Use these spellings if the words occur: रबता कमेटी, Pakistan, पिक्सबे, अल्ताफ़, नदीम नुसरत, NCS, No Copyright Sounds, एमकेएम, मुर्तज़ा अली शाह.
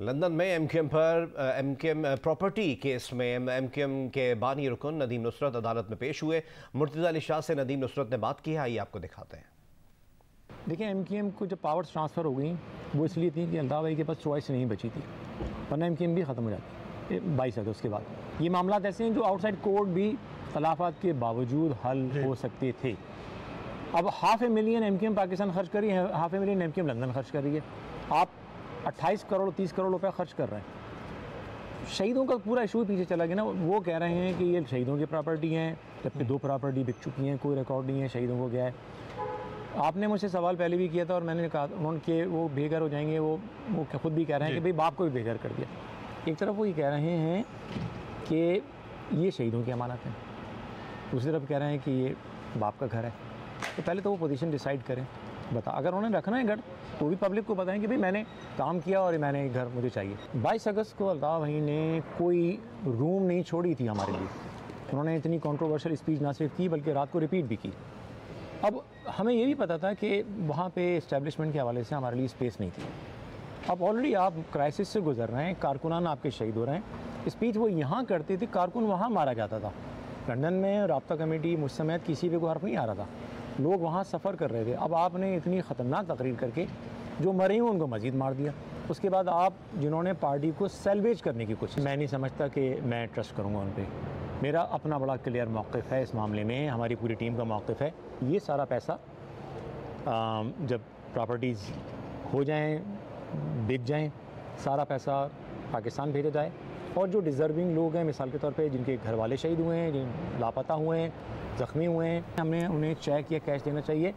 London में एमकेएम property case में एमकेएम के बानी रुकन नदीम नुसरत अदालत में पेश हुए। मुर्तज़ा अली शाह से नदीम नुसरत ने बात की है, आइए आपको दिखाते हैं। देखिए, एमकेएम को जब पावर्स ट्रांसफ़र हो गई वो इसलिए थी कि अल्ताफ़ के पास चॉइस नहीं बची थी, वरना एमकेएम भी ख़त्म हो जाती 22 अगस्त के बाद। ये मामला ऐसे हैं जो आउटसाइड कोर्ट भी तलाफात के बावजूद हल हो सकते थे। अब 500 मिलियन एमकेएम पाकिस्तान खर्च कर रही है, 500 मिलियन एमकेएम लंदन खर्च कर रही है। आप 28 करोड़ 30 करोड़ रुपया खर्च कर रहे हैं। शहीदों का पूरा इशू पीछे चला गया ना। वो कह रहे हैं कि ये शहीदों की प्रॉपर्टी हैं, जबकि 2 प्रॉपर्टी बिक चुकी हैं, कोई रिकॉर्ड नहीं है शहीदों को। क्या है, आपने मुझसे सवाल पहले भी किया था और मैंने कहा उनके वो बेघर हो जाएंगे। वो खुद भी कह रहे हैं कि भाई बाप को भी बेघर कर दिया। एक तरफ वो ये कह रहे हैं कि ये शहीदों की अमानत है, दूसरी तरफ कह रहे हैं कि ये बाप का घर है। तो पहले तो वो पोजीशन डिसाइड करें। बता, अगर उन्होंने रखना है घर तो भी पब्लिक को बताएं कि भाई मैंने काम किया और मैंने घर मुझे चाहिए। 22 अगस्त को अल्ताफ़ भाई ने कोई रूम नहीं छोड़ी थी हमारे लिए। उन्होंने इतनी कंट्रोवर्शियल स्पीच ना सिर्फ की बल्कि रात को रिपीट भी की। अब हमें ये भी पता था कि वहाँ पे इस्टेब्लिशमेंट के हवाले से हमारे लिए स्पेस नहीं थी। अब ऑलरेडी आप क्राइसिस से गुजर रहे हैं, कारकुनान आपके शहीद हो रहे हैं। स्पीच वो यहाँ करते थे, कारकुन वहाँ मारा जाता था। लंदन में रबता कमेटी मुझ समेत किसी पे कोई हर्फ नहीं आ रहा था, लोग वहाँ सफ़र कर रहे थे। अब आपने इतनी ख़तरनाक तकरीर करके जो मरे हों उनको मजीद मार दिया। उसके बाद आप जिन्होंने पार्टी को सेल्वेज करने की कोशिश, मैं नहीं समझता कि मैं ट्रस्ट करूँगा उन पर। मेरा अपना बड़ा क्लियर मौक़िफ़ है इस मामले में, हमारी पूरी टीम का मौक़िफ़ है। ये सारा पैसा जब प्रॉपर्टीज़ हो जाएँ, बिक जाएँ, सारा पैसा पाकिस्तान भेजा जाए और जो डिज़र्विंग लोग हैं, मिसाल के तौर पे जिनके घर वाले शहीद हुए हैं, जिन लापता हुए हैं, ज़ख्मी हुए हैं, हमें उन्हें चेक या कैश देना चाहिए।